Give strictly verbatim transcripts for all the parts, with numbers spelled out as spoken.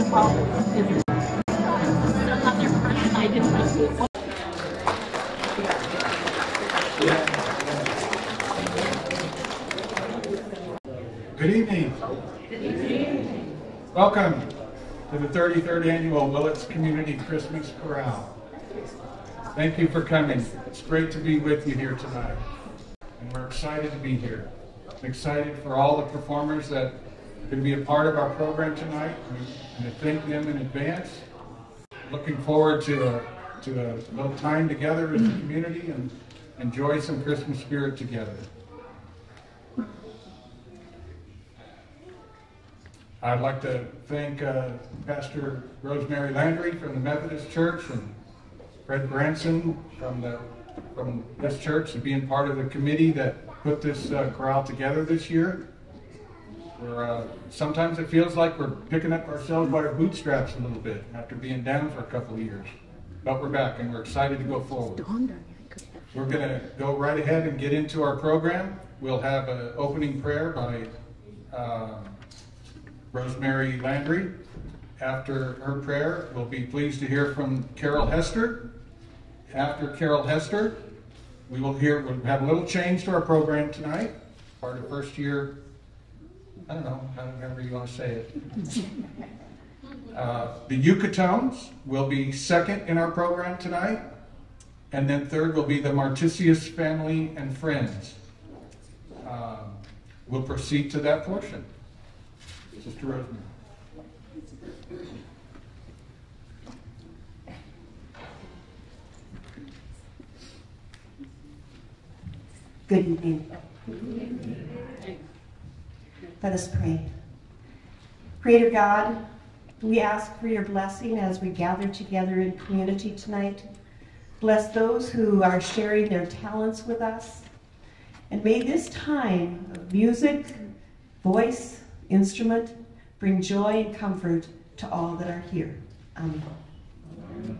twelve. Good evening. Good evening. Welcome to the thirty-third Annual Willits Community Christmas Chorale. Thank you for coming. It's great to be with you here tonight. And we're excited to be here. I'm excited for all the performers that can be a part of our program tonight. I'm going to thank them in advance. Looking forward to a, to a little time together as a community and enjoy some Christmas spirit together. I'd like to thank uh, Pastor Rosemary Landry from the Methodist Church and Fred Branson from, the, from this church for being part of the committee that put this uh, chorale together this year. We're, uh, sometimes it feels like we're picking up ourselves by our bootstraps a little bit after being down for a couple of years. But we're back and we're excited to go forward. We're going to go right ahead and get into our program. We'll have an opening prayer by uh, Rosemary Landry. After her prayer, we'll be pleased to hear from Carol Hester. After Carol Hester, we will hear, we'll have a little change to our program tonight. Part of first year, I don't know, however you want to say it. Uh, the Yucatanes will be second in our program tonight. And then third will be the Marticius family and friends. Um, we'll proceed to that portion. Sister Rosemary. Good evening. Good evening. Let us pray. Creator God, we ask for your blessing as we gather together in community tonight. Bless those who are sharing their talents with us. And may this time of music, voice, instrument, bring joy and comfort to all that are here. Amen. Amen.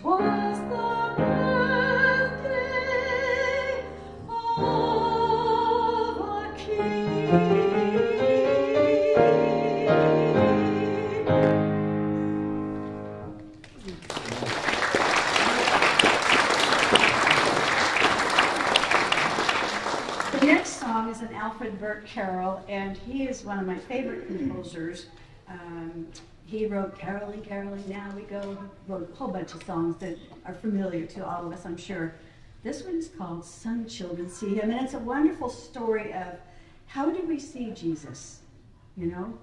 What? song is an Alfred Burt carol, and he is one of my favorite composers. Um, he wrote Caroling, Caroling, Now We Go, wrote a whole bunch of songs that are familiar to all of us, I'm sure. This one is called Some Children See Him, and it's a wonderful story of how do we see Jesus, you know?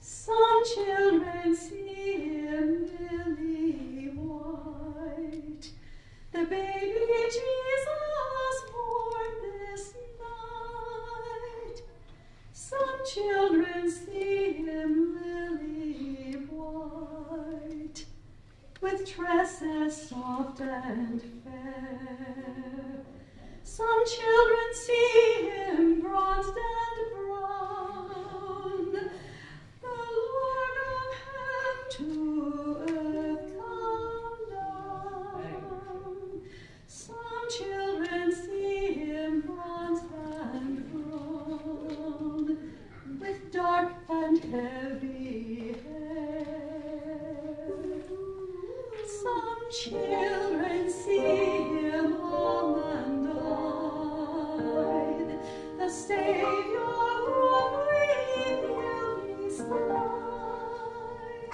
Some children see him lily white, the baby Jesus born this night. Some children see him lily white, with tresses soft and fair. Some children see him bronzed and brown, the Lord of heaven to earth come down. Some children see him bronzed and brown, with dark and heavy hair. Some children see him all and died, the Savior who we beside.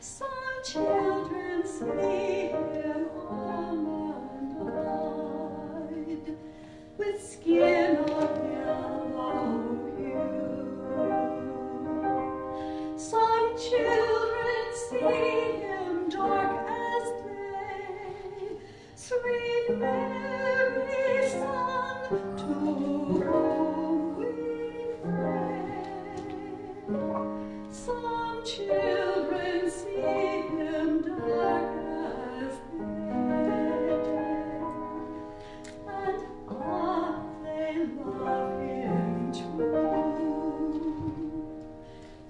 Some children see him all and died, with skin of yellow hue. Some children see him dark as day, sweet Mary, son, to whom we pray. Some children see him dark as day, and ah, they love him true.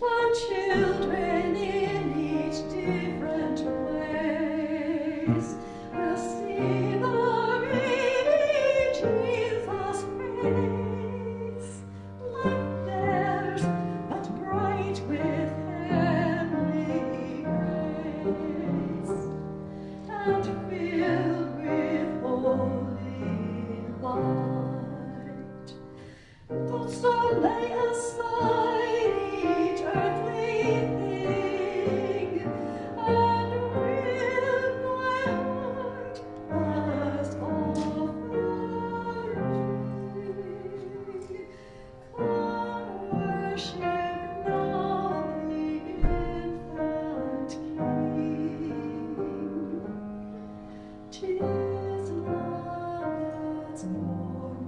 But children in each different place will see the baby Jesus face, like theirs, but bright with heavenly grace, and filled with holy light. But so lay aside each earthly thing, and with my heart as offering, come worship now the infant King. 'Tis love that's born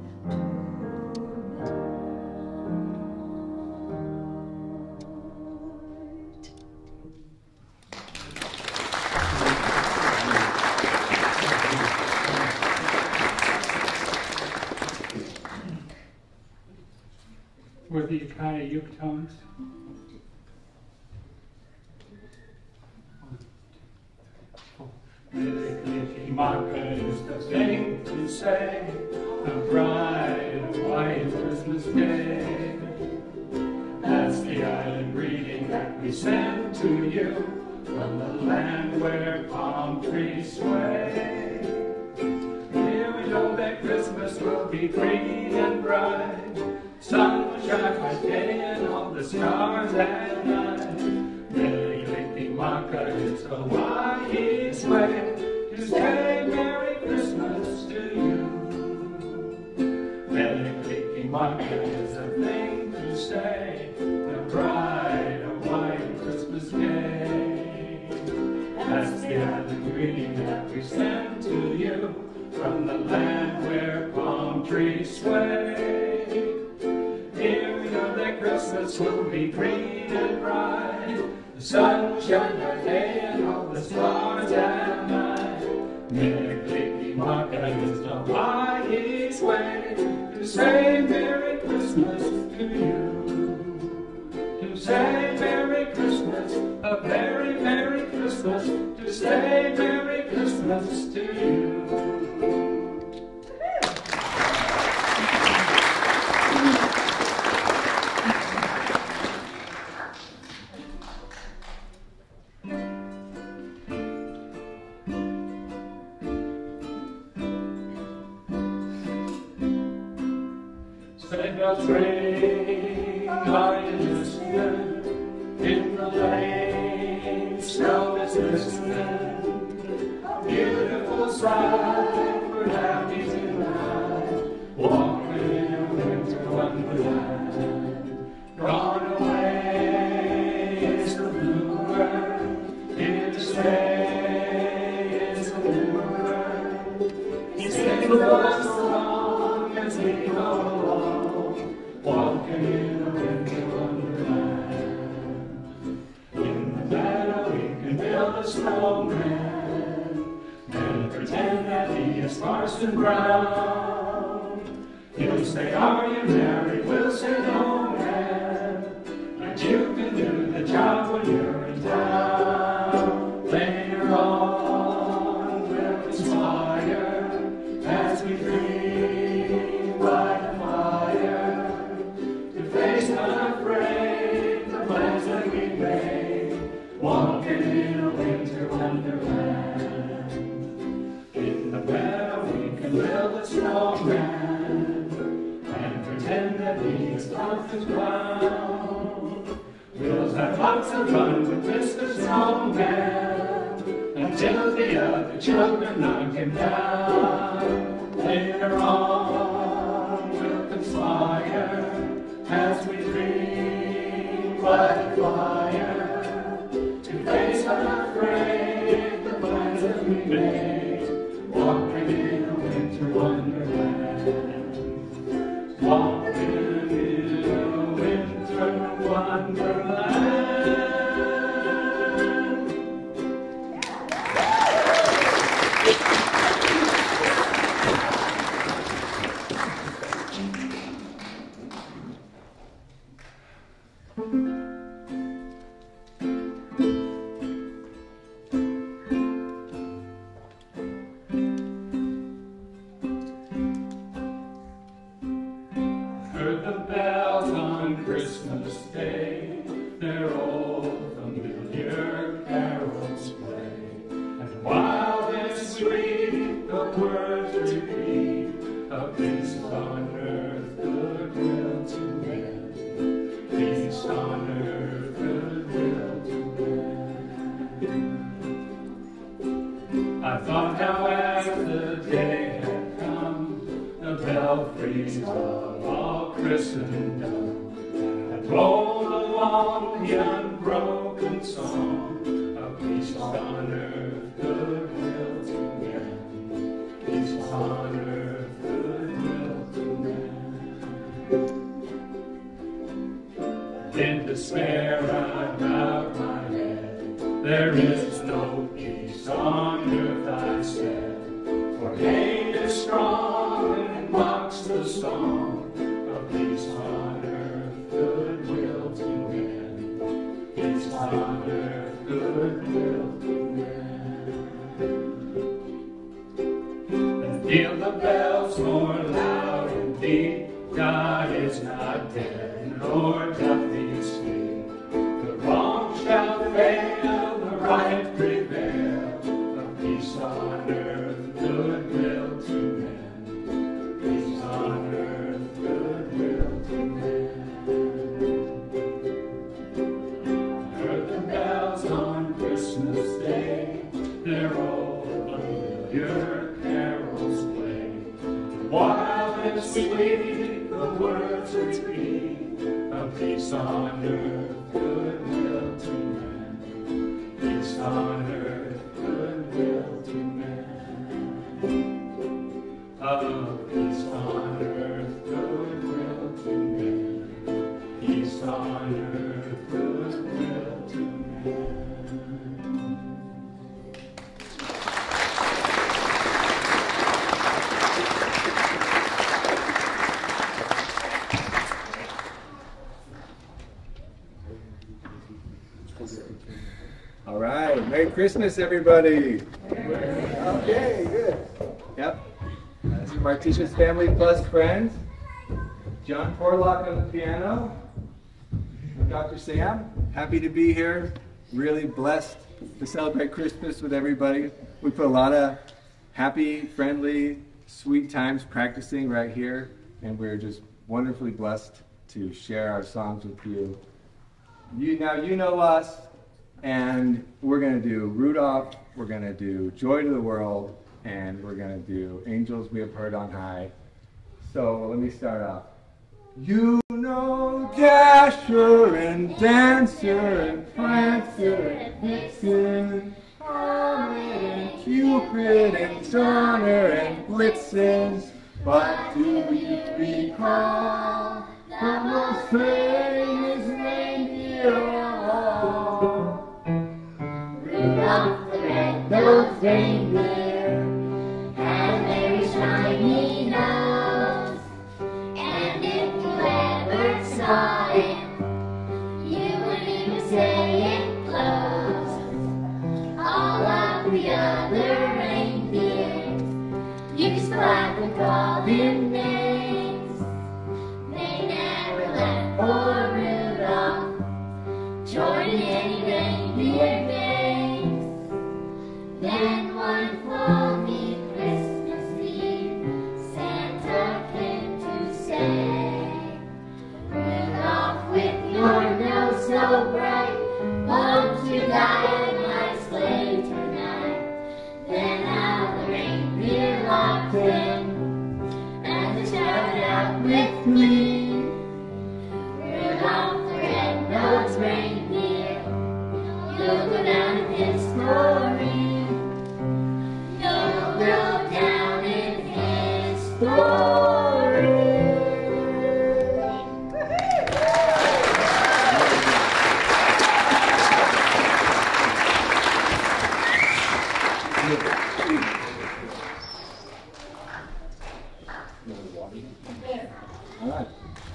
to night. Were these kind of Yucatanes? Is the thing to say, the bright and white Christmas day. That's the island greeting that we send to you from the land where palm trees sway. Here we know that Christmas will be green and bright, sun will shine by day and all the stars at night. Lililimaka is Hawaii's way to say Merry Christmas to you. Lililimaka is a thing to say, the bride of white Christmas day. That's the island greeting that we send to you from the land where palm trees sway. Here we know that Christmas will be green and bright, the sun will shine by day and all the stars at night. Lililimaka is the Hawaii's way to say Merry Christmas to you. To say Merry Christmas, a very Merry Christmas, to say Merry Christmas to you. God's rain light is good, in the lane snow is glistening, beautiful sight, we're happy tonight, walking in a winter wonderland. Gone away is the bluebird, here to stay is the bluebird, he sings the last song as we go along. Walking in a winter wonderland. In the meadow we can build a snowman and pretend that he is Parson Brown. He'll say, are you married? We'll say, no, man. And you can do the job when you're in town. Later on we'll conspire as we dream by the fire. Unafraid, the plans that we made, walking in a winter wonderland. In the meadow we can build a snowman and pretend that he is Parson Brown. We'll have lots of fun with Mister Snowman until the other children knock him down. Later on, we'll conspire as we dream like fire, to face unafraid the plans that we made, walking in a winter wonderland, walking in a winter wonderland. Yeah. Christmas, everybody. Okay, good. Yep. That's from our Marticius family plus friends. John Porlock on the piano. Doctor Sam. Happy to be here. Really blessed to celebrate Christmas with everybody. We put a lot of happy, friendly, sweet times practicing right here, and we're just wonderfully blessed to share our songs with you. You now you know us, and we're going to do Rudolph, we're going to do Joy to the World, and we're going to do Angels We Have Heard on High. So let me start off. You know Dasher and Dancer and Prancer and Vixen, Comet and Cupid and Donner and Blitzen, but do we recall the most famous reindeer of all? Rudolph the red-nosed reindeer had a very shiny nose, and if you ever saw him, you would even say it glows. All of the other reindeer you could spot with all their names. They never left poor Rudolph joining any reindeer games. Then one foggy Christmas Eve, Santa came to say, Rudolph, with your nose so bright, won't you die in my sleigh tonight? Then how the reindeer locked in, with me, Rudolph the red-nosed reindeer, you'll go down in history. You'll go down in history.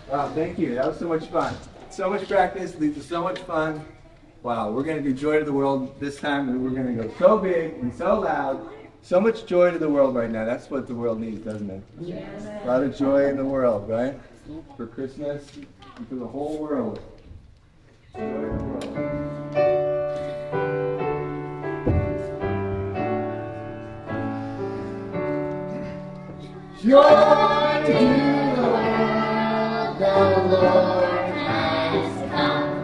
Wow, thank you. That was so much fun. So much practice leads to so much fun. Wow, we're going to do Joy to the World this time, and we're going to go so big and so loud. So much joy to the world right now. That's what the world needs, doesn't it? Yes. A lot of joy in the world, right? For Christmas and for the whole world. Joy to the world. Joy to the world, the Lord has come.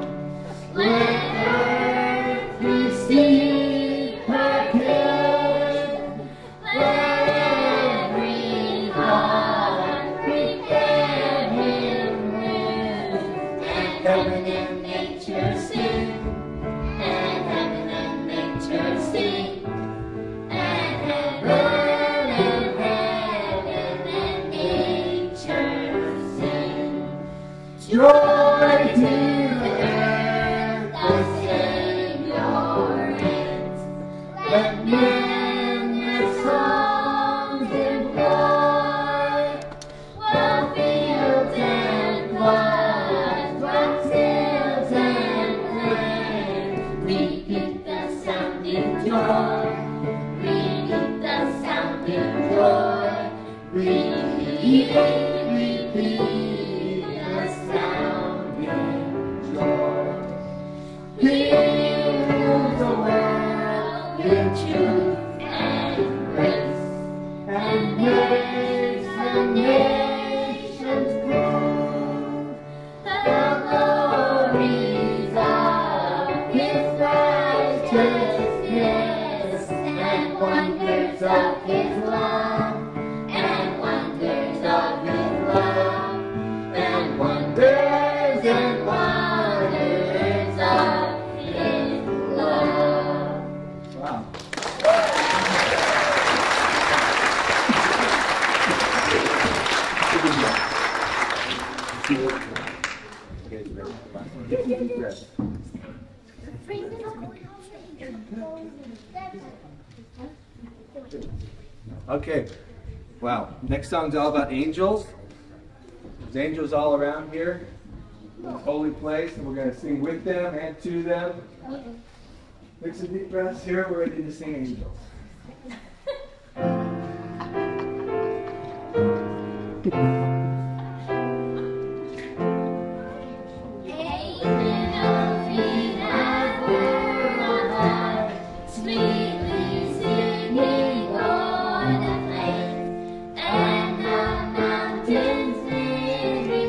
Let earth receive her King. Let every heart prepare him room. And heaven and nature sing. And heaven and nature sing. And heaven. Joy to the earth, the Savior reigns. Let men their songs employ, while fields and floods, while hills and plains repeat the sounding joy, repeat the sounding joy, repeat, repeat. He rules the world in truth and grace, and makes the nations prove the glories of his righteousness, and wonders of his love, and wonders of his love, and wonders and wonders. Okay, wow. Next song's all about angels. There's angels all around here, in this holy place, and we're going to sing with them and to them. Take some deep breaths here. We're ready to sing Angels. Good. Thank you.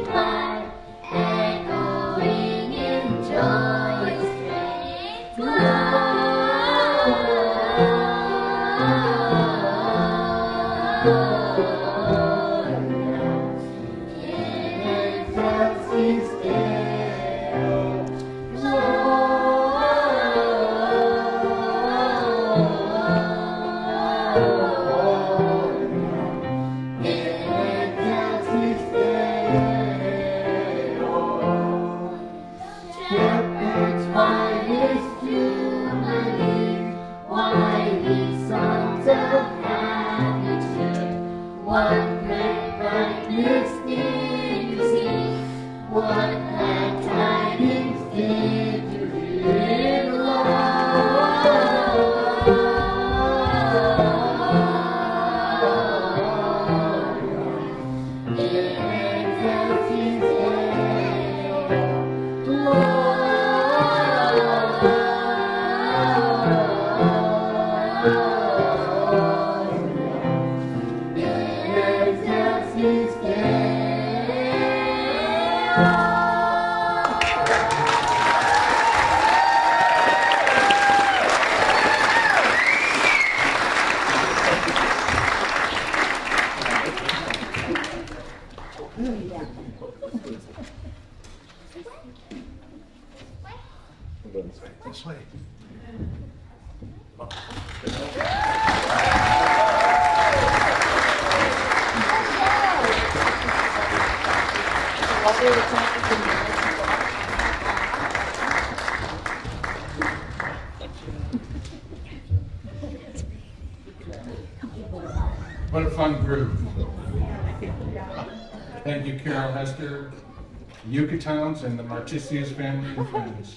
What a fun group. Thank you, Carol Hester, Yucatanes, and the Marticius family and friends.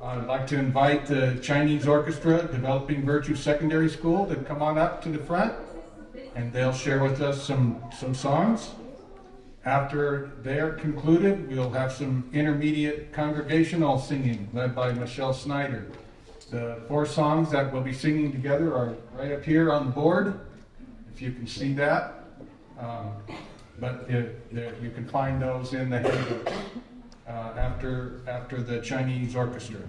I'd like to invite the Chinese Orchestra Developing Virtue Secondary School to come on up to the front, and they'll share with us some, some songs. After they're concluded, we'll have some intermediate congregational singing led by Michelle Snyder. The four songs that we'll be singing together are right up here on the board, if you can see that. Um, but the, the, you can find those in the handbook uh, after, after the Chinese orchestra.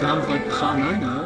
Sounds like the song I know.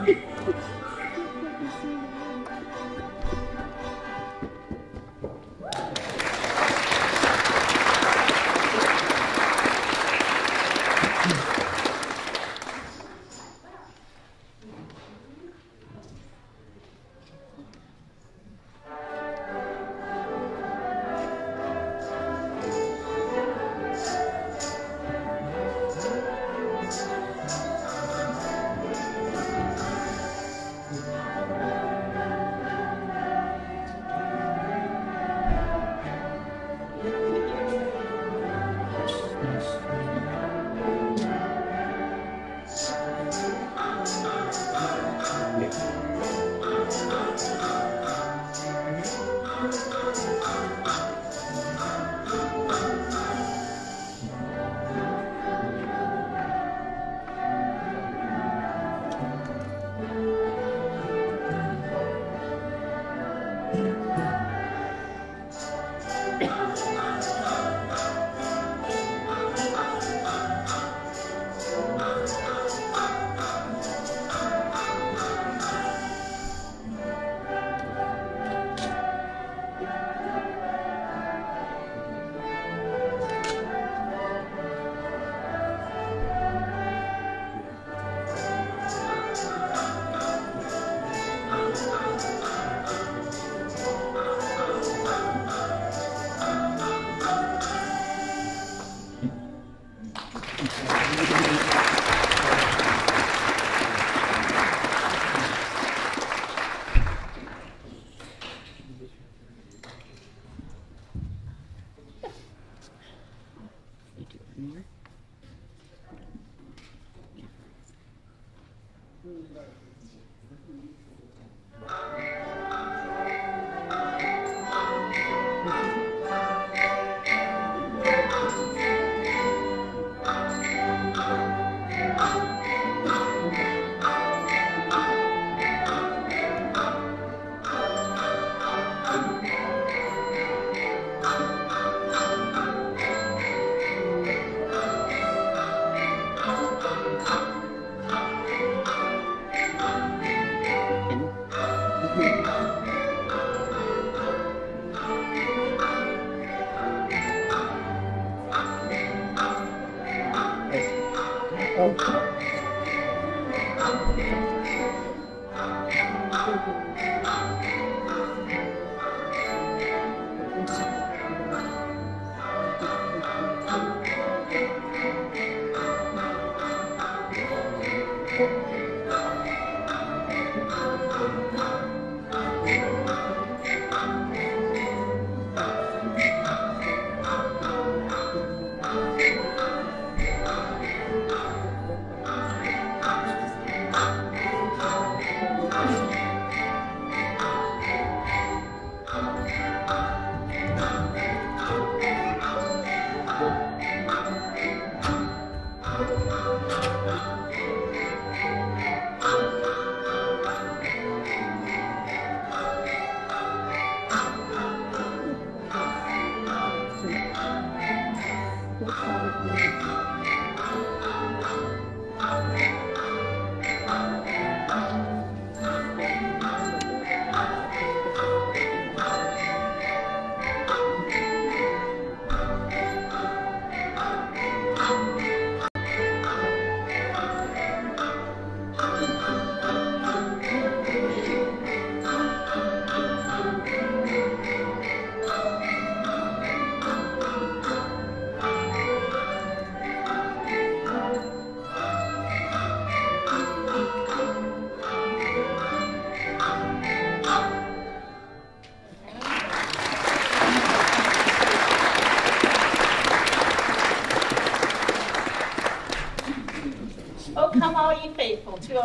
two oh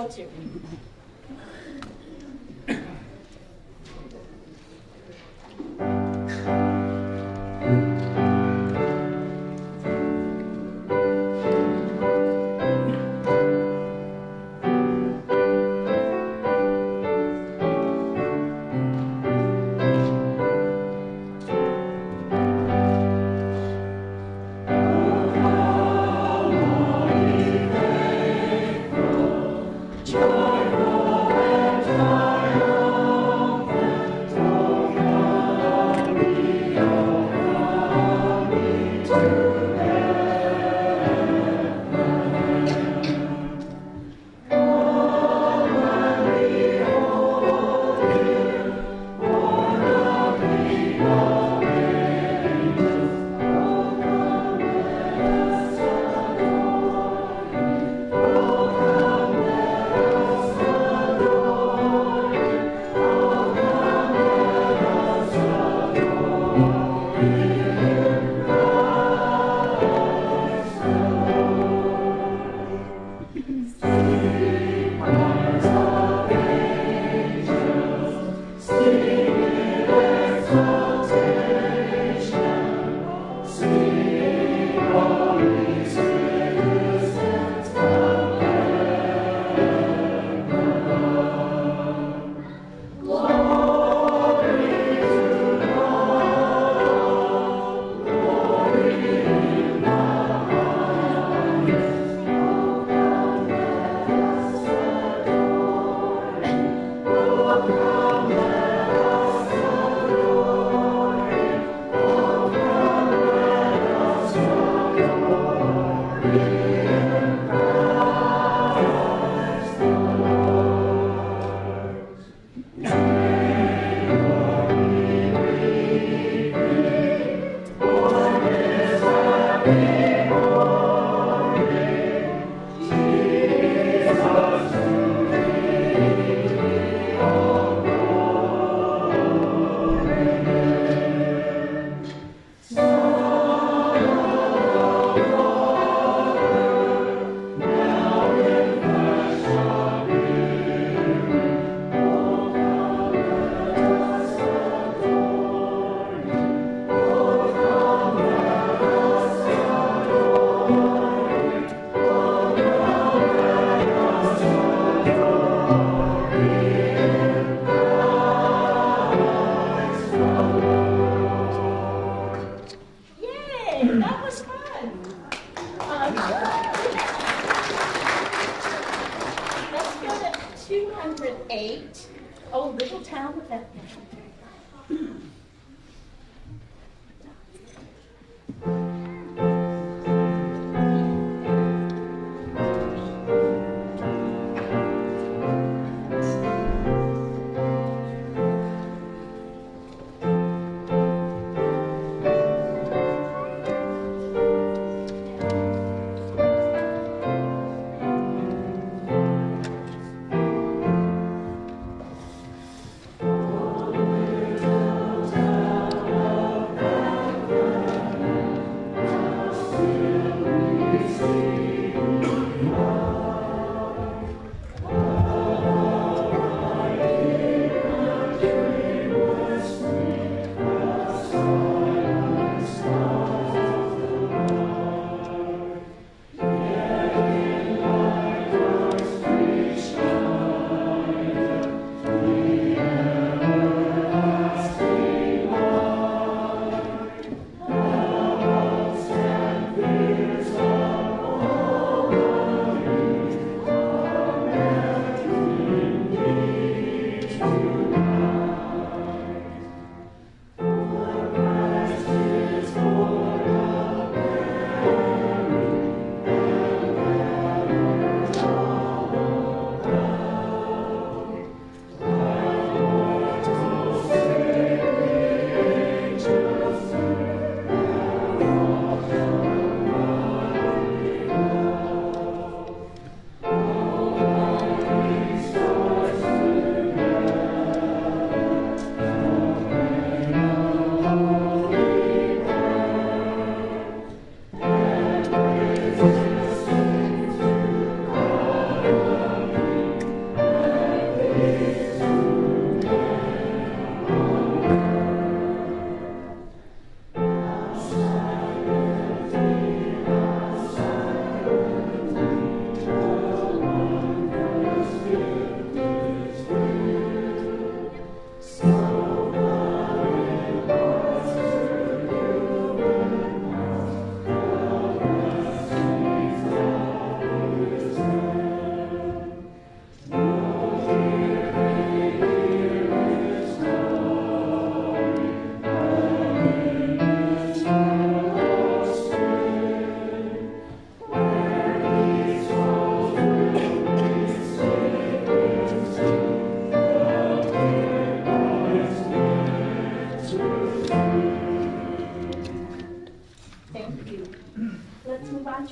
two.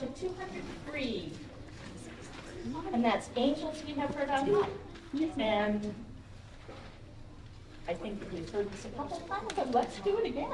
Resolution two hundred three, and that's Angels We Have Heard on High. And I think we've heard this a couple of times, but let's do it again.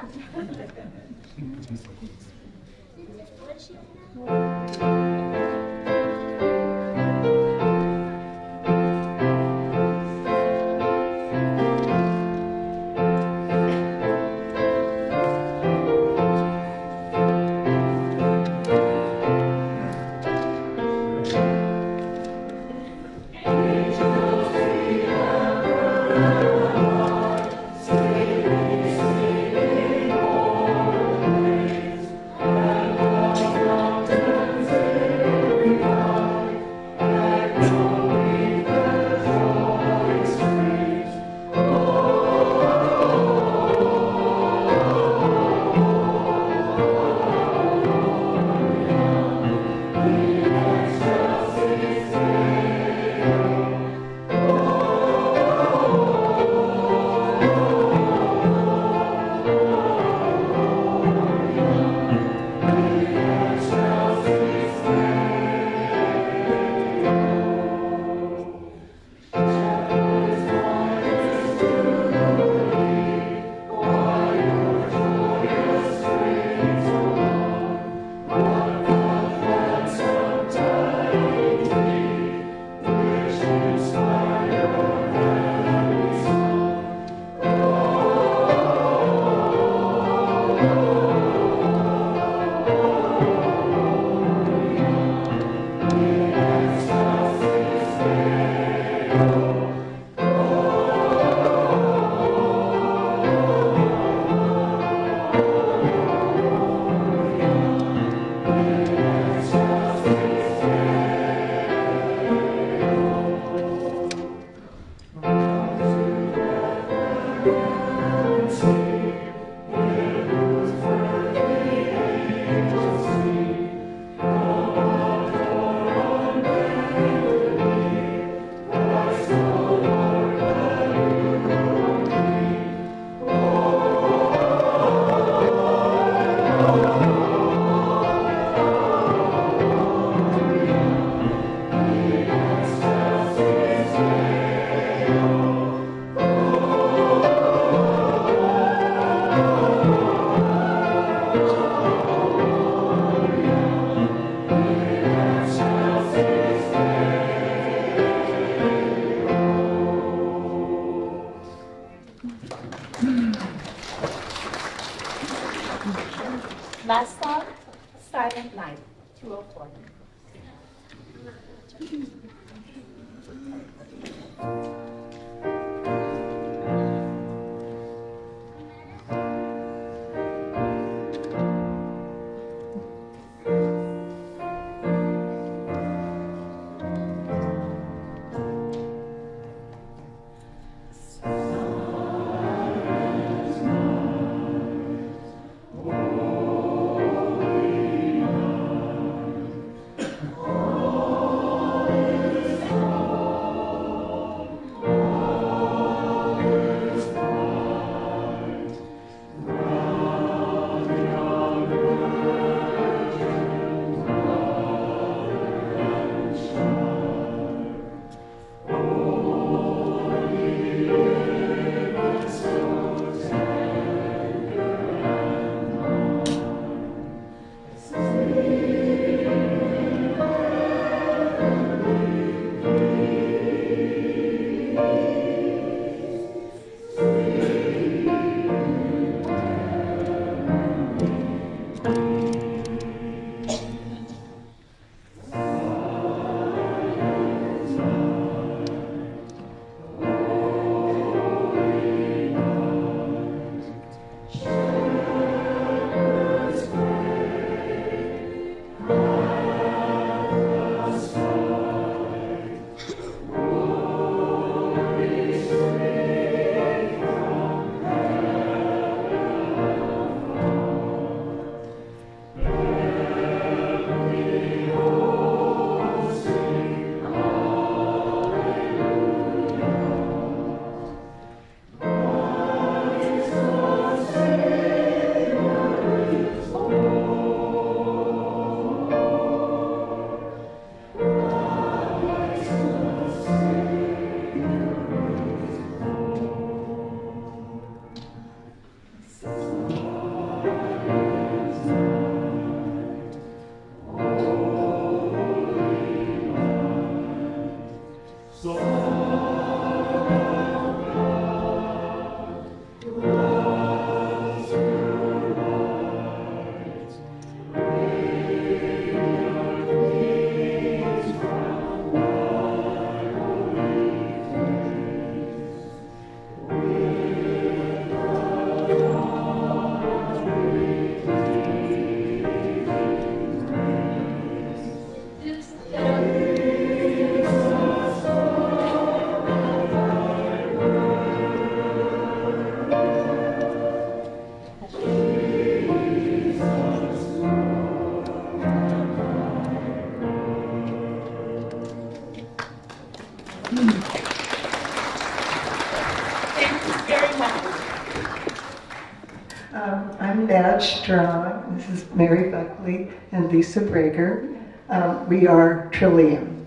Um, I'm Madge Straw, this is Mary Buckley and Lisa Brader. Um, we are Trillium,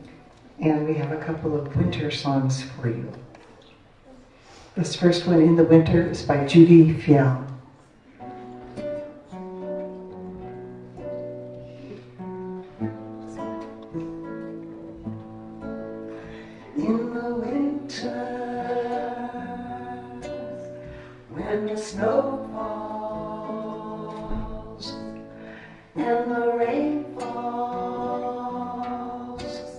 and we have a couple of winter songs for you. This first one, In the Winter, is by Judy Fial. In the winter, when the snow falls and the rain falls,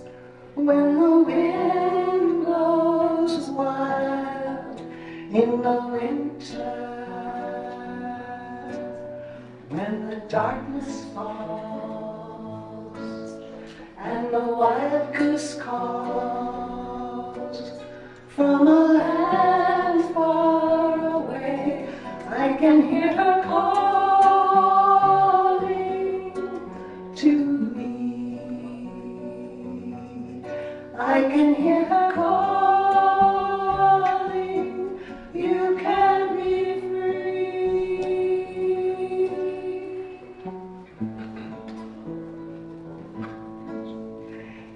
when the wind blows wild, in the winter, when the darkness falls and the wild goose calls from a land far away, I can hear her calling to me. I can hear her calling, you can be free.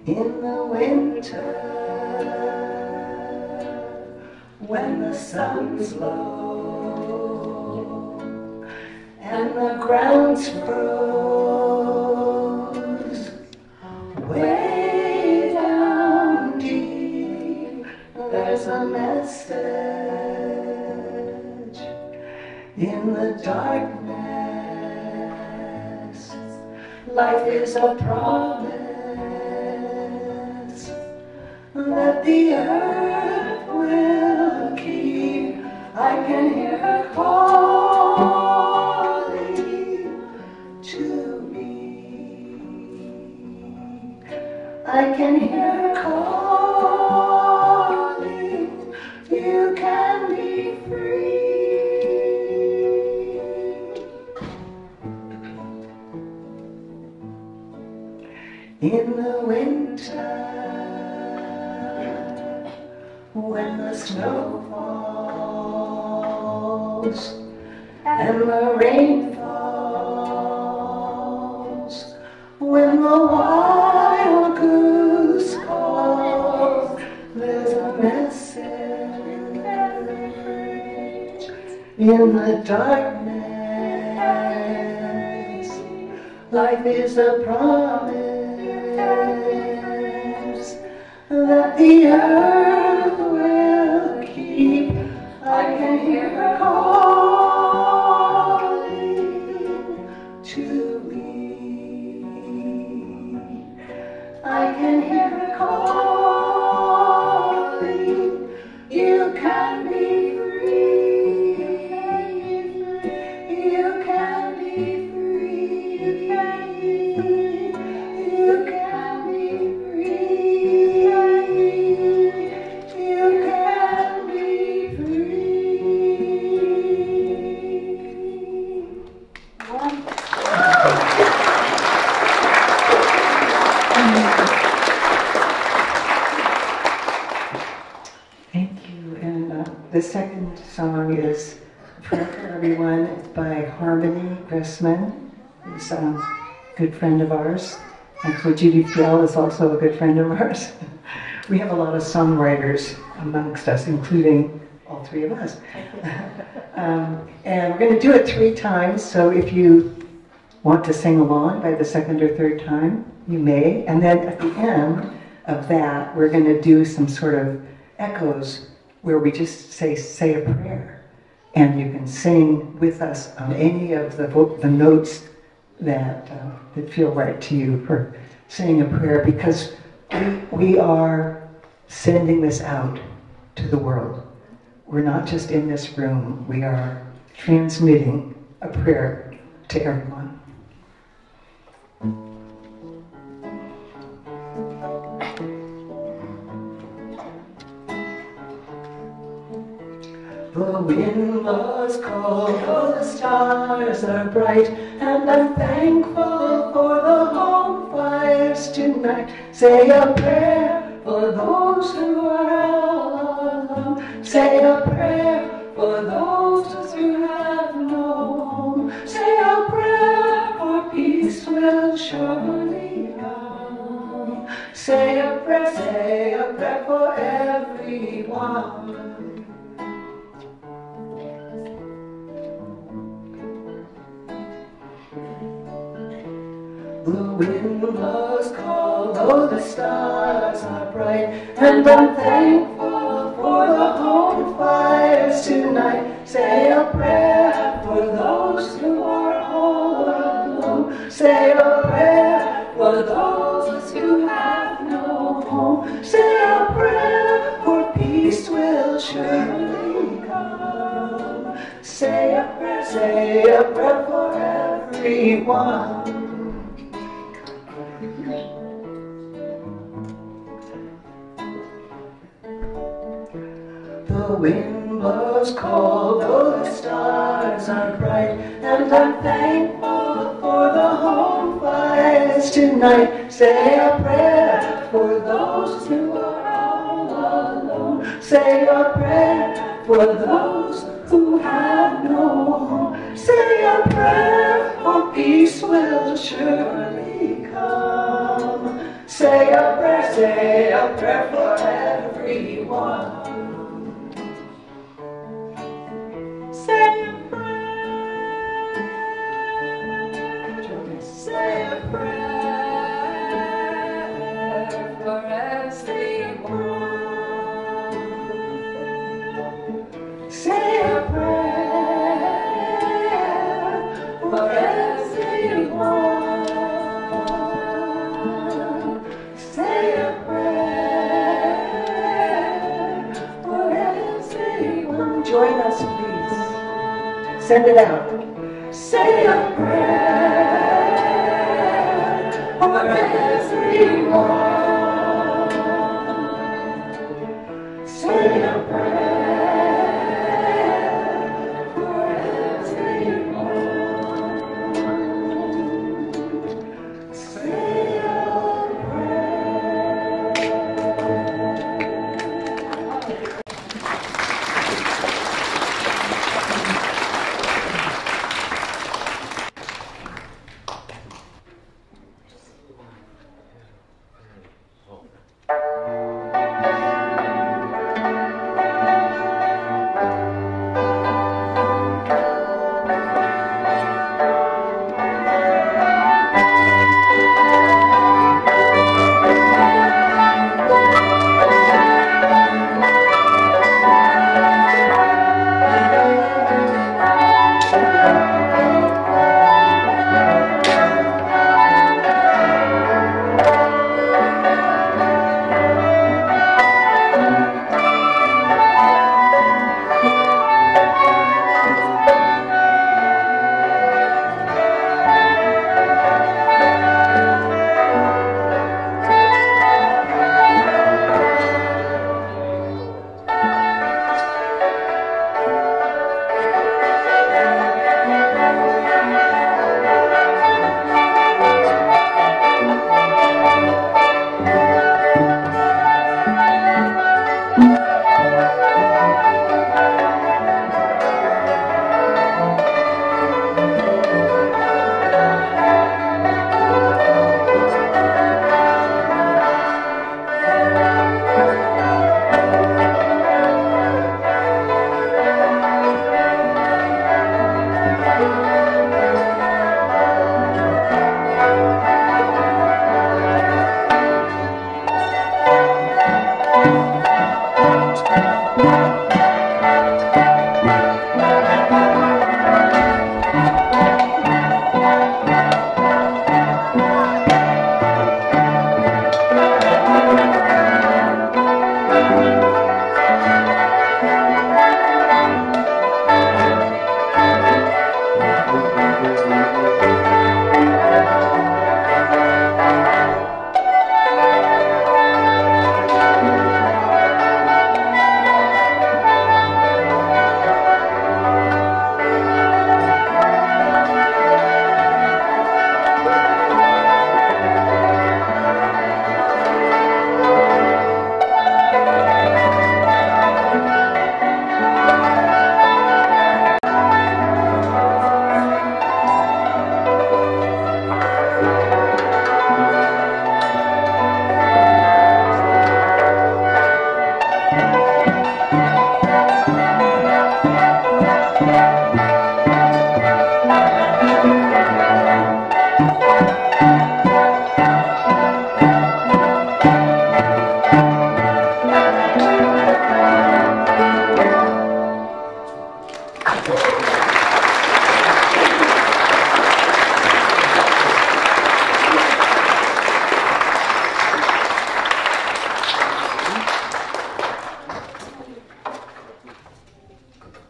In the winter, when the sun's low and the ground's froze, way down deep there's a message. In the darkness, life is a promise that the earth will. I can hear her calling to me. I can hear her calling, you can be free. In the winter, when the snow falls and the rain falls, when the wild goose calls, there's a message. In the darkness, life is a promise that the earth will keep. I can hear her calling to me. I can hear her calling, you can be free, you can be free, you can be free, you can be free, you can be free. The second song is Prayer for Everyone by Harmony Gressman, who's a good friend of ours. And so Judy Piel is also a good friend of ours. We have a lot of songwriters amongst us, including all three of us. um, and we're going to do it three times, so if you want to sing along by the second or third time, you may. And then at the end of that, we're going to do some sort of echoes, where we just say, say a prayer. And you can sing with us on any of the, the notes that, uh, that feel right to you for saying a prayer, because we, we are sending this out to the world. We're not just in this room, we are transmitting a prayer to everyone. The wind blows cold, oh, the stars are bright, and I'm thankful for the home fires tonight. Say a prayer for those who are all alone. Say a prayer for those who have no one. will surely come. Say a prayer, say a prayer for everyone. The wind blows cold, though the stars are bright, and I'm thankful for the home fires tonight. Say a prayer for those who are all alone. Say a prayer for those who have no home. Say a prayer for peace will surely come. Say a prayer, say a prayer for everyone. The wind blows cold, though the stars are bright, and I'm thankful for the home fires tonight. Say a prayer for those who are all alone. Say a prayer for those who have no home. Say a prayer for peace will surely come. Say a prayer, say a prayer for everyone. Say a prayer, say a prayer for everyone. Say a prayer for everyone. Say a prayer for everyone. Join us, please. Send it out. Say a prayer for everyone. Say a prayer for everyone. Say a prayer.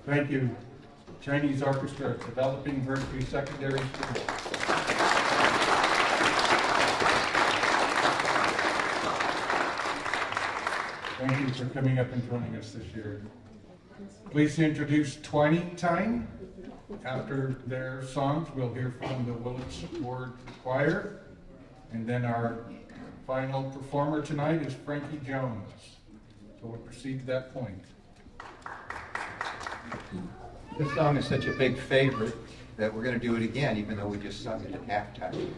Thank you, Chinese Orchestra Developing Virtue Secondary School. Thank you for coming up and joining us this year. Please introduce Twining Time. After their songs, we'll hear from the Willits Award Choir. And then our final performer tonight is Frankie Jones. So we'll proceed to that point. This song is such a big favorite that we're going to do it again, even though we just sung it at halftime.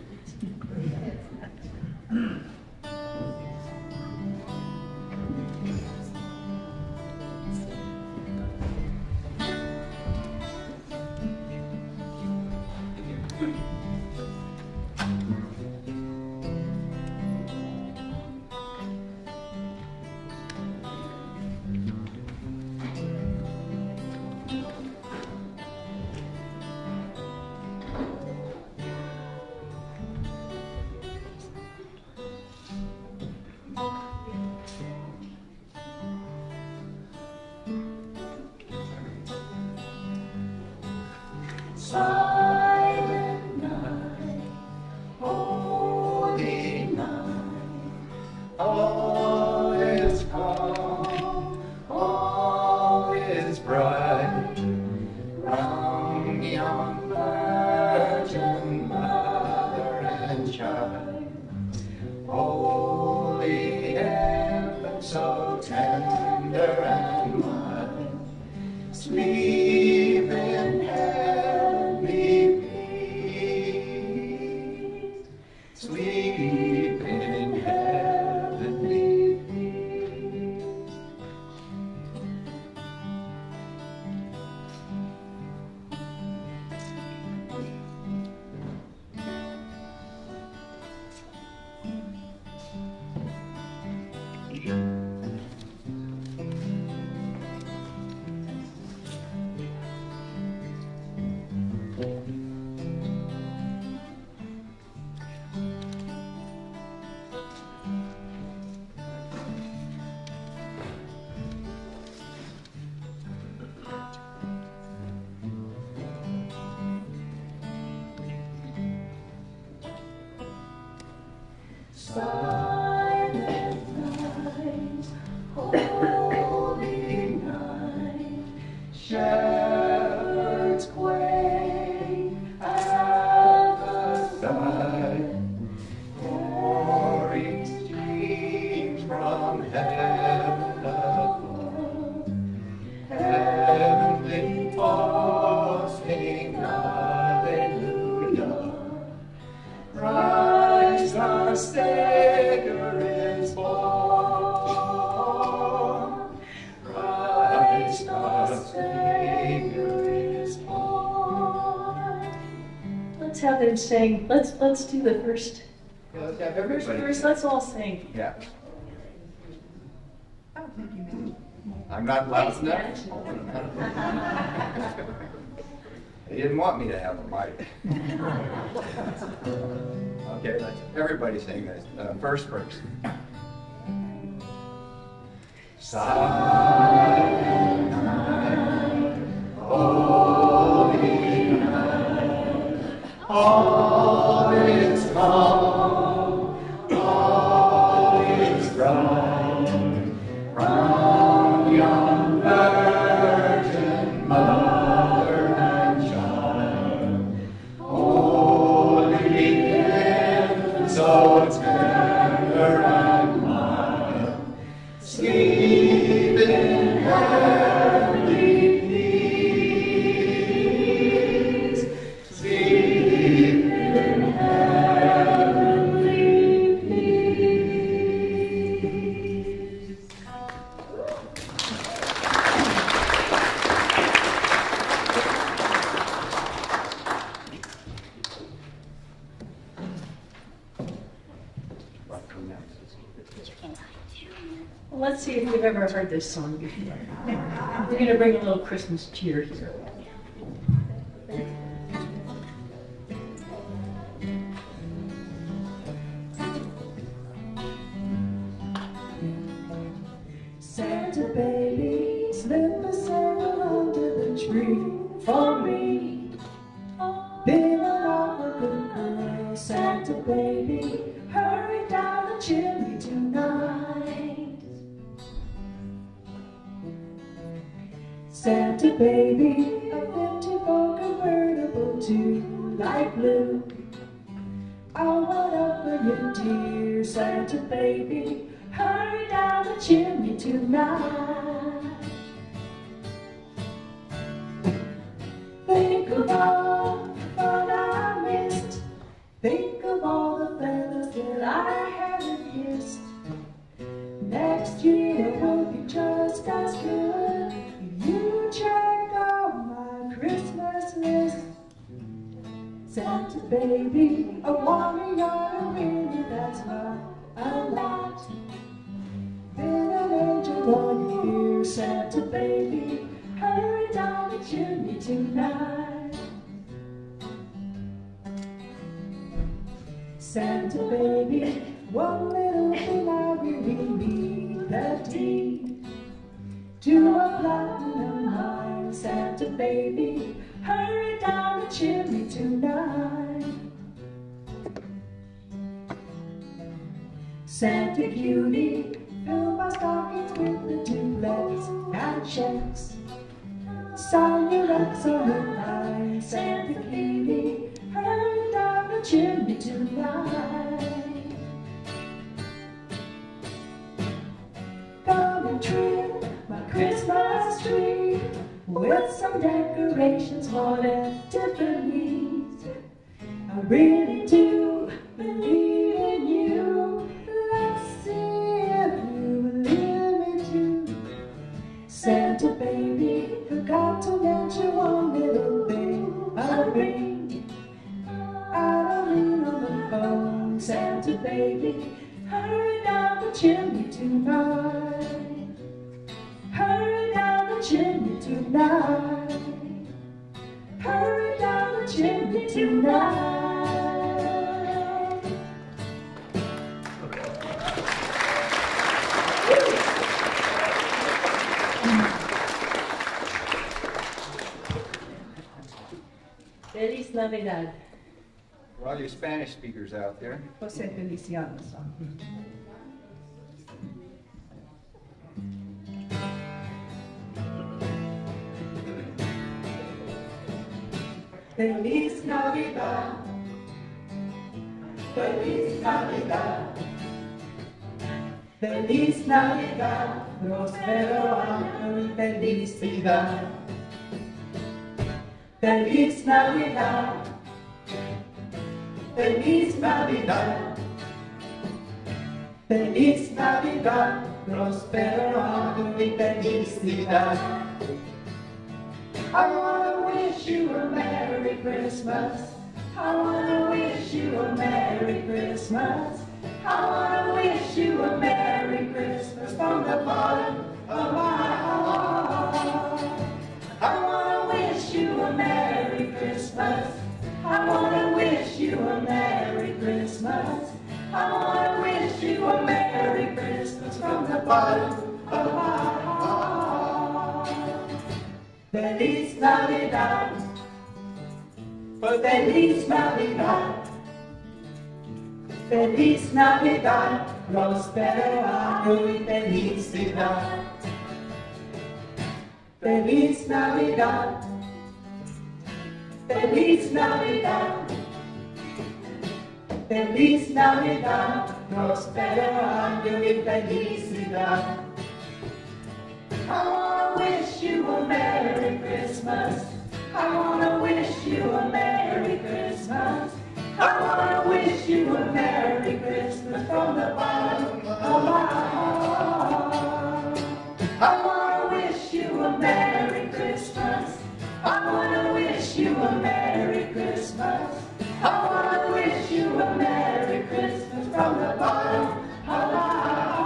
Sing. Let's let's do the first. Yeah, let's have everybody. First, let's all sing. Yeah. I don't think you mean. I'm not loud enough. They didn't want me to have a mic. Okay, let's everybody sing this uh, first verse. Silent night, holy night. All is calm, all is bright, round yon virgin mother and child. Holy infant, so tender and mild, sleep in heavenly peace. Never heard this song before. We're going to bring a little Christmas cheer here. Santa baby, slip the sandal under the tree. grief for me. Been along a good girl, Santa baby, hurry down the chimney tonight. Santa baby, a fifty-four convertible to light blue. I want up for you, dear Santa baby, hurry down the chimney tonight. Think of all the fun I missed. Think of all the fellas that I haven't kissed. Next year will be just as good if you check on my Christmas list. Santa baby, a warrior on a winner, that's not a lot. Then an angel on you, Santa baby, hurry down the chimney tonight. Santa baby, one little thing I really need, the deed to a platinum mine. Santa baby, hurry down the chimney tonight. Santa cutie, fill my stockings with the duplets and checks. Sign your excellent line, Santa cutie, hurry down the chimney tonight. Come and trim my Christmas tree with some decorations for the Tiffany's. I really do believe in you. Let's see if you believe in you. Santa baby, forgot to mention one little thing, a ring. I don't lean on the phone, Santa baby, hurry down the chimney tonight. Hurry down the chimney tonight. Hurry down the chimney tonight. Feliz Navidad. For all you Spanish speakers out there. José Feliciano's song. Feliz Navidad, Feliz Navidad, Feliz Navidad, prospero año y felicidad. Feliz Navidad, Feliz Navidad, Feliz Navidad, prospero año y felicidad. I wanna wish you a Merry Christmas. I wanna wish you a Merry Christmas. I wanna wish you a Merry Christmas from the bottom of my heart. I wanna wish you a Merry Christmas. I wanna wish you a Merry Christmas. I wanna wish you a Merry Christmas from the bottom of my heart. Feliz Navidad, Feliz Navidad, Feliz Navidad, prospero año y felicidad. Feliz Navidad, Feliz Navidad, Feliz Navidad, prospero año y felicidad. I wanna wish you a Merry Christmas. I wanna wish you a Merry Christmas. I wanna wish you a Merry Christmas from the bottom of my heart. I wanna wish you a Merry Christmas. I wanna wish you a Merry Christmas. I wanna wish you a Merry Christmas from the bottom of my heart.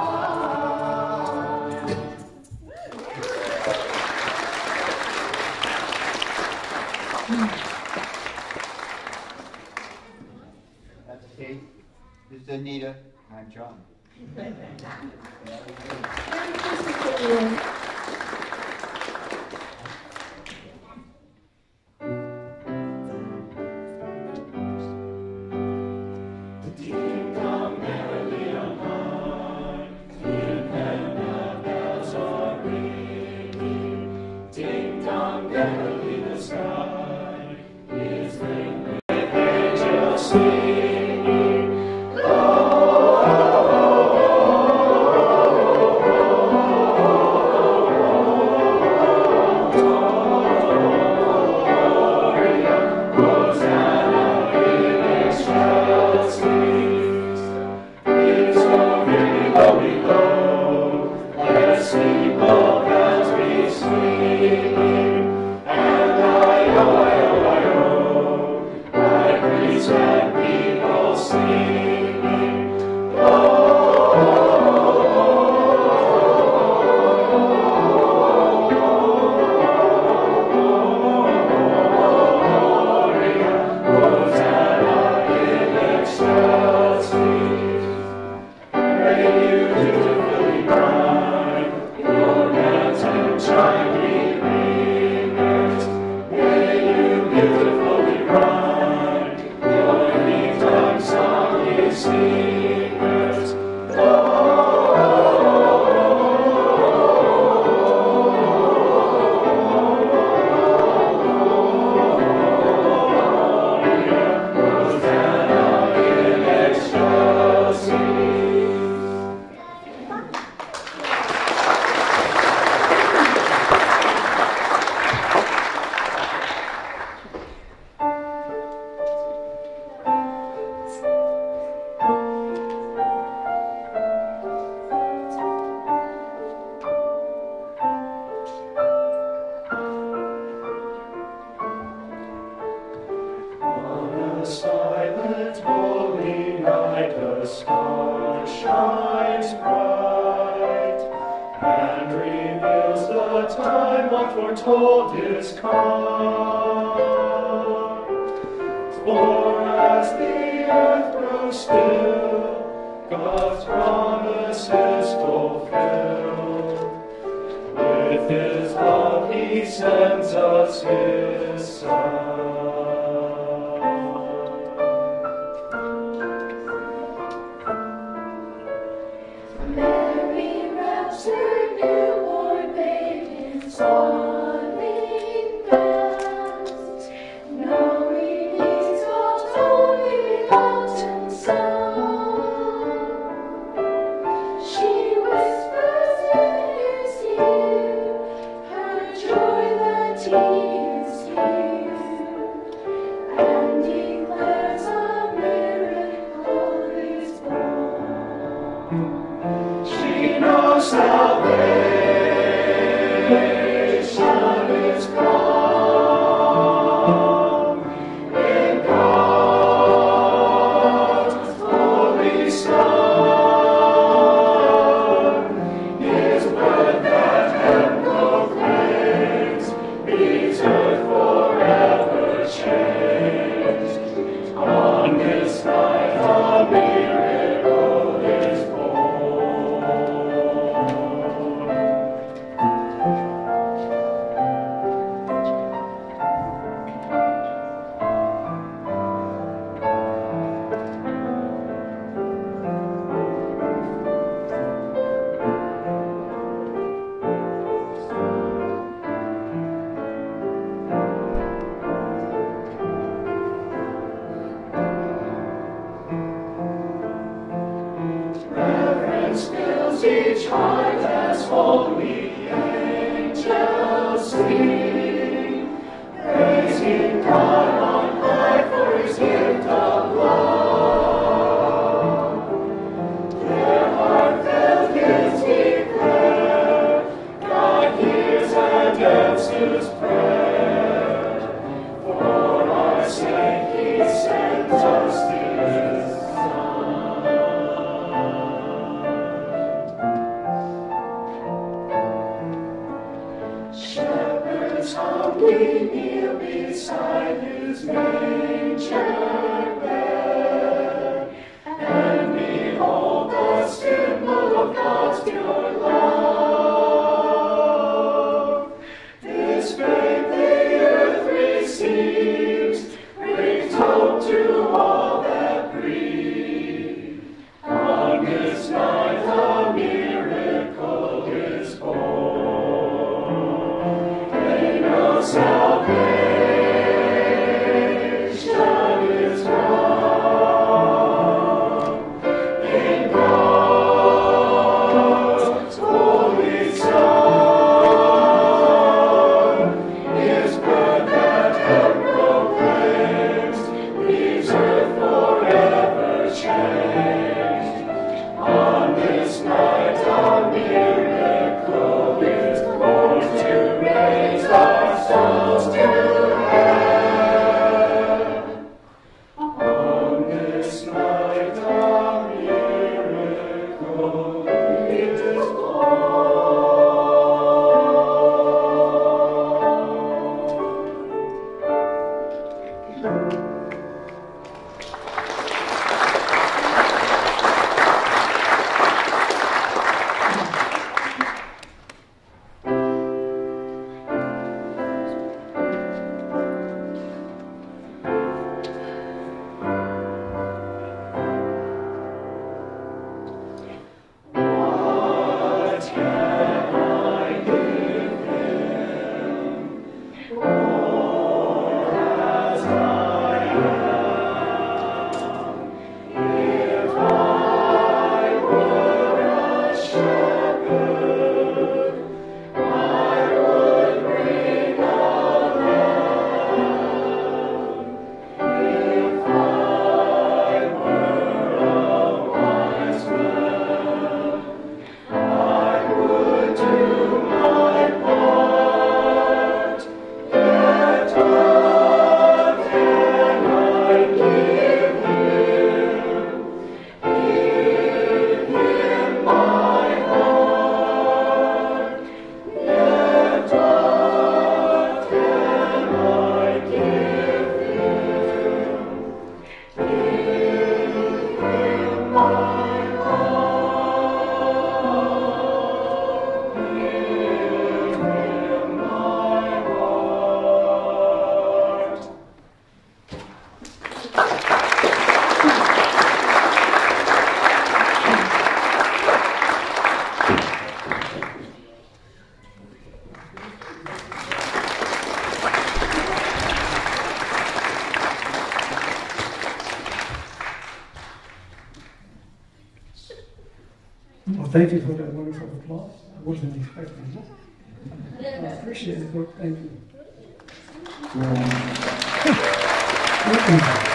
This is Anita, and I'm John. Merry Christmas, everyone. Salvation. thank you for that wonderful applause. I wasn't expecting that. I appreciate it. Thank you. Thank you.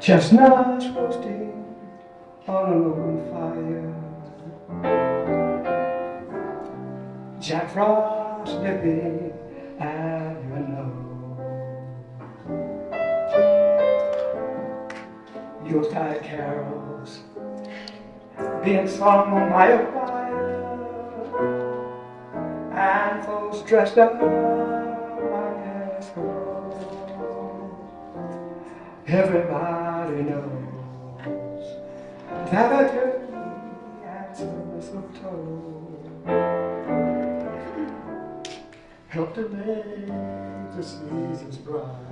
Chestnuts roasting on an open fire, Jack Frost nipping at your nose, Yuletide carols being sung on my fire, and folks dressed up like Eskimos. Everybody knows that a turkey and some mistletoe help to make the seasons bright.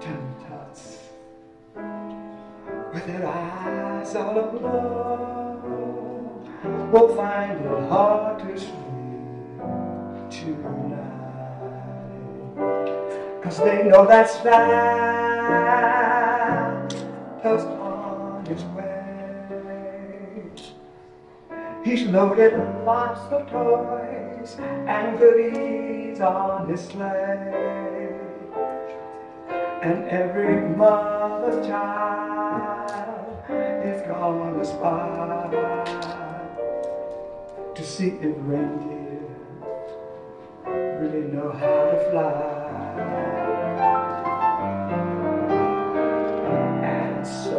Tummy tots with their eyes all aglow will find it hard to sleep tonight, 'cause they know that Santa's on his way. He's loaded lots of toys and goodies on his sleigh, and every mother's child is gonna spy to see if reindeer really know how to fly. And so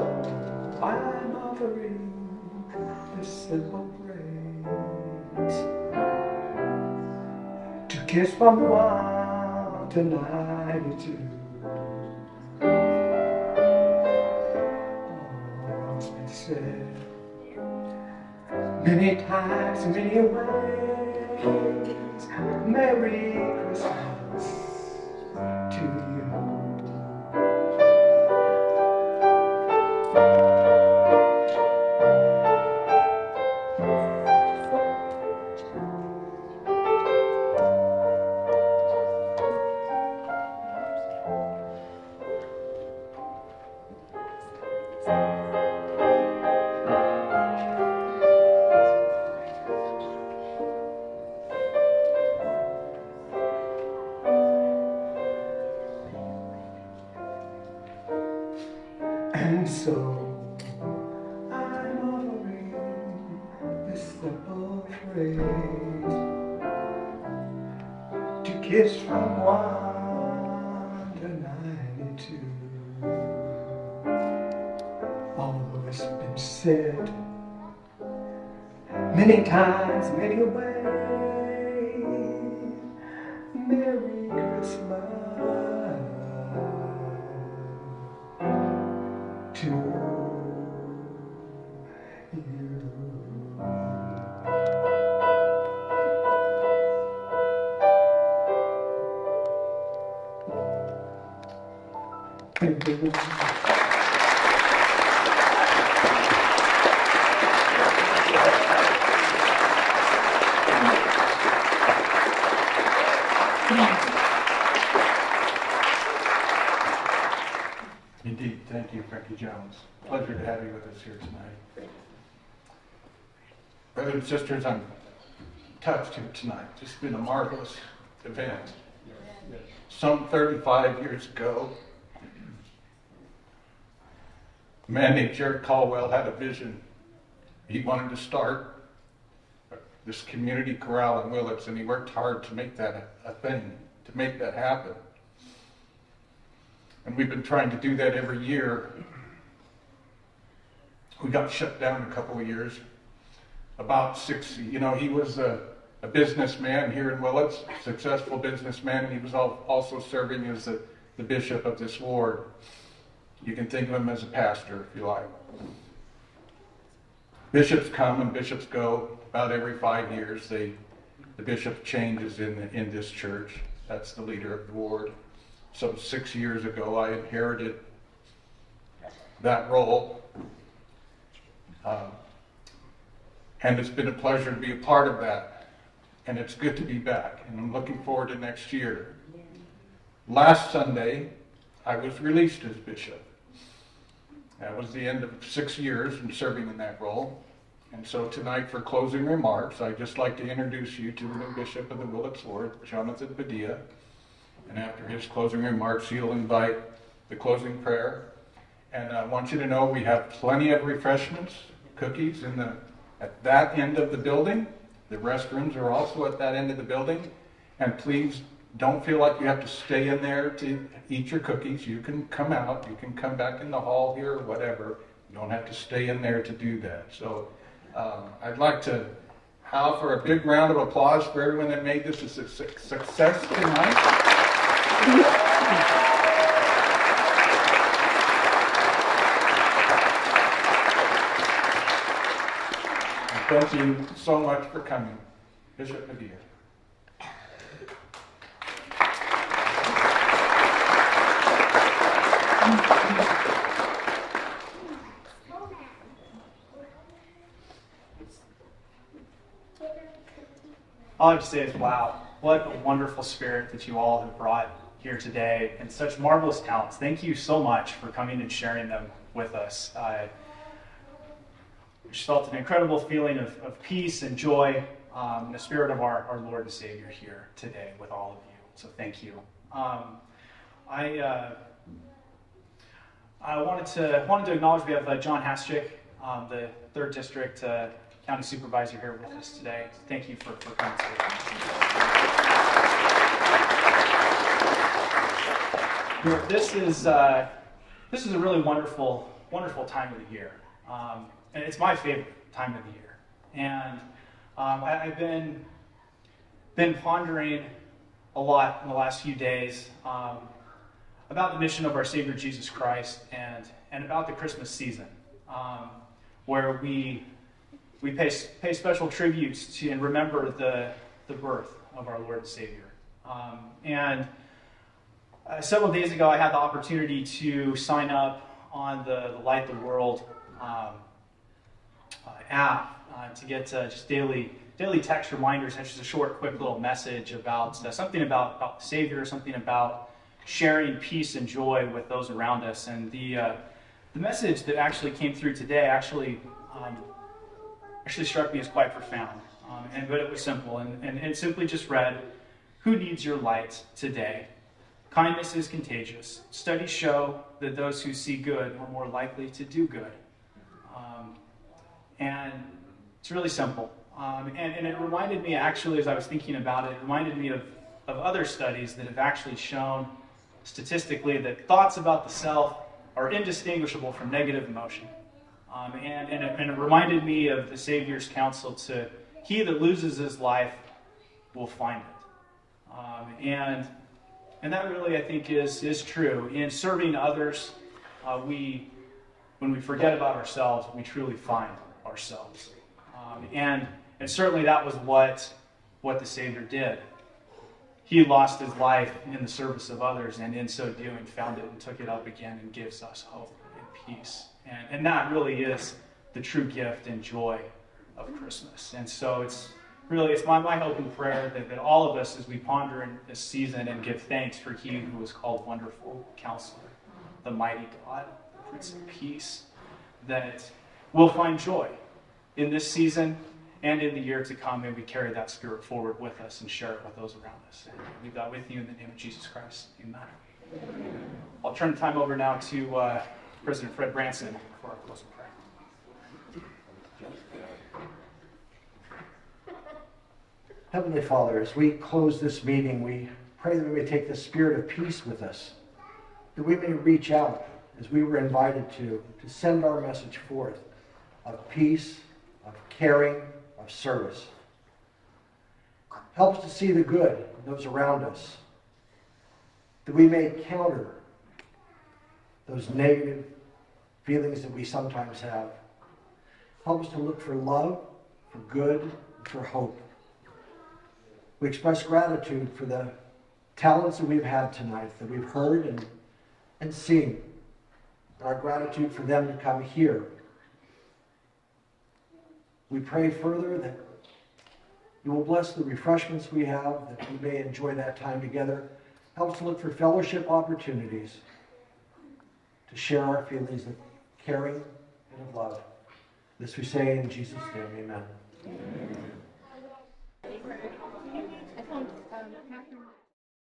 I'm offering this simple praise to kiss from one to ninety-two. Oh, it's been said many times, many ways, Merry Christmas to you. Many times, many ways, Merry Christmas to you. Thank you. Frankie Jones. Pleasure to have you with us here tonight. Brothers and sisters, I'm touched here tonight. It's been a marvelous event. Some thirty-five years ago, a man named Jared Caldwell had a vision. He wanted to start this community chorale in Willits, and he worked hard to make that a thing, to make that happen. And we've been trying to do that every year. We got shut down a couple of years. About six, you know, he was a, a businessman here in Willits, successful businessman, and he was all, also serving as the, the bishop of this ward. You can think of him as a pastor, if you like. Bishops come and bishops go. About every five years, they, the bishop changes in, the, in this church. That's the leader of the ward. Some six years ago, I inherited that role, um, and it's been a pleasure to be a part of that. and it's good to be back, and I'm looking forward to next year. Last Sunday, I was released as bishop. That was the end of six years in serving in that role. And so tonight, for closing remarks, I'd just like to introduce you to the new bishop of the Willits Award, Jonathan Padilla. And after his closing remarks, he'll invite the closing prayer. And I want you to know we have plenty of refreshments, cookies, in the, at that end of the building. The restrooms are also at that end of the building. And please don't feel like you have to stay in there to eat your cookies. You can come out. You can come back in the hall here or whatever. You don't have to stay in there to do that. So. Um, I'd like to howl for a big round of applause for everyone that made this a su success tonight. And thank you so much for coming, Bishop Padilla. All I have to say is, wow, what a wonderful spirit that you all have brought here today, and such marvelous talents. Thank you so much for coming and sharing them with us. I just felt an incredible feeling of, of peace and joy um, in the spirit of our, our Lord and Savior here today with all of you. So thank you. Um, I uh, I wanted to wanted to acknowledge we have uh, John Haschick, um, the third district Uh, County Supervisor here with us today. Thank you for, for coming today. This is, uh, this is a really wonderful, wonderful time of the year. Um, and it's my favorite time of the year. And um, I, I've been, been pondering a lot in the last few days um, about the mission of our Savior Jesus Christ and, and about the Christmas season, um, where we We pay, pay special tributes to and remember the, the birth of our Lord and Savior. Um, and uh, several days ago, I had the opportunity to sign up on the, the Light of the World um, uh, app uh, to get uh, just daily daily text reminders, and just a short, quick little message about uh, something about, about the Savior, something about sharing peace and joy with those around us. And the, uh, the message that actually came through today actually... Um, actually struck me as quite profound, um, and but it was simple, and, and it simply just read, "Who needs your light today? Kindness is contagious. Studies show that those who see good are more likely to do good." Um, and it's really simple. Um, and, and it reminded me, actually, as I was thinking about it, it reminded me of, of other studies that have actually shown statistically that thoughts about the self are indistinguishable from negative emotion. Um, and, and, it, and it reminded me of the Savior's counsel to, "He that loses his life will find it." Um, and, and that really, I think, is, is true. In serving others, uh, we, when we forget about ourselves, we truly find ourselves. Um, and, and certainly that was what, what the Savior did. He lost his life in the service of others, and in so doing found it and took it up again and gives us hope and peace. And, and that really is the true gift and joy of Christmas. And so it's really, it's my, my hope and prayer that, that all of us, as we ponder in this season and give thanks for He who was called Wonderful Counselor, the Mighty God, the Prince of Peace, that we'll find joy in this season and in the year to come, and we carry that spirit forward with us and share it with those around us. And I leave that with you in the name of Jesus Christ. Amen. I'll turn the time over now to... Uh, President Fred Branson for our closing prayer. Heavenly Father, as we close this meeting, we pray that we may take the spirit of peace with us, that we may reach out, as we were invited to, to send our message forth of peace, of caring, of service. Help us to see the good in those around us, that we may counter those negative feelings that we sometimes have. Help us to look for love, for good, for hope. We express gratitude for the talents that we've had tonight, that we've heard and, and seen, and our gratitude for them to come here. We pray further that You will bless the refreshments we have, that we may enjoy that time together. Help us look for fellowship opportunities to share our feelings of caring and of love. This we say in Jesus' name, amen. Amen.